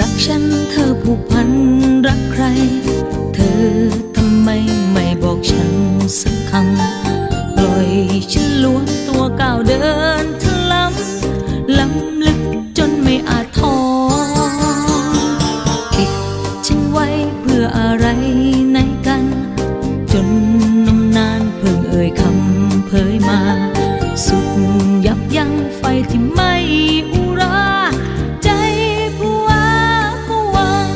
รักฉันเธอผูกพันรักใครเธอทำไมไม่บอกฉันสักคำปล่อยฉันล้วงตัวก้าวเดินทะล้ำล้ำลึกจนไม่อาจถอนปิดฉันไว้เพื่ออะไรในกันจนนมนานเพิ่งเอ่ยคำเผยมาสุดยับยั้งไฟที่ไม่อุราใจผู้ว่าผู้หวัง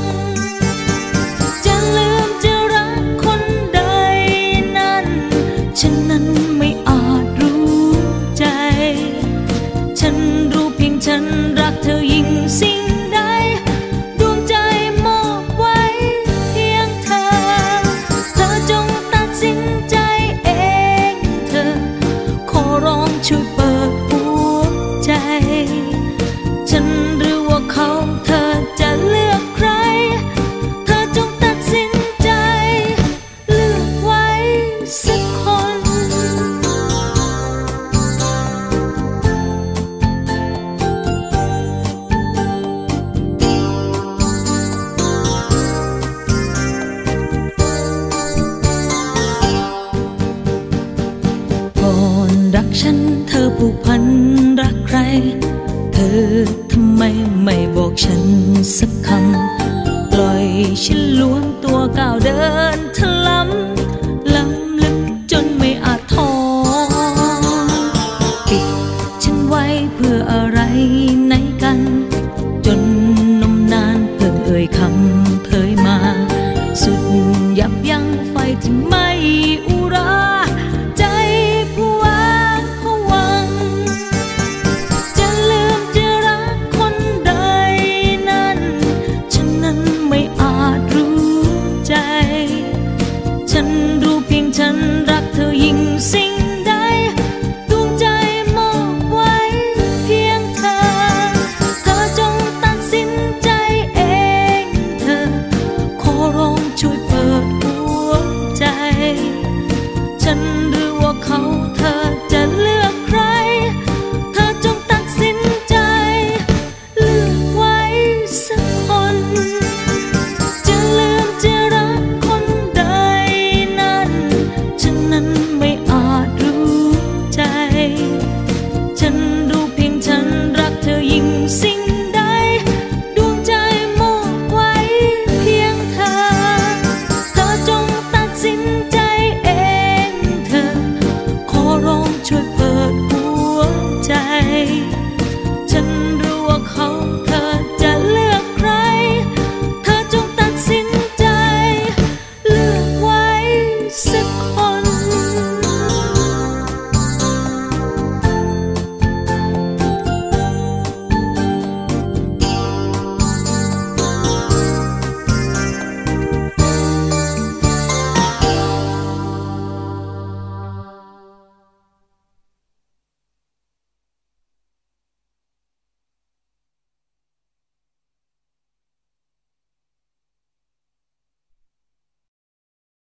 จะลืมจะรักคนใดนั้นฉันนั้นไม่อาจรู้ใจฉันรู้เพียงฉันรักเธอยิ่งสิ่งใดดวงใจมอบไว้เพียงเธอเธอจงตัดสินใจเองเธอขอร้องช่วยเปิดหัวใจฉันหรือว่าเขาเธอจะเลือกใครเธอจงตัดสินใจเลือกไว้สักคนก่อนรักฉัน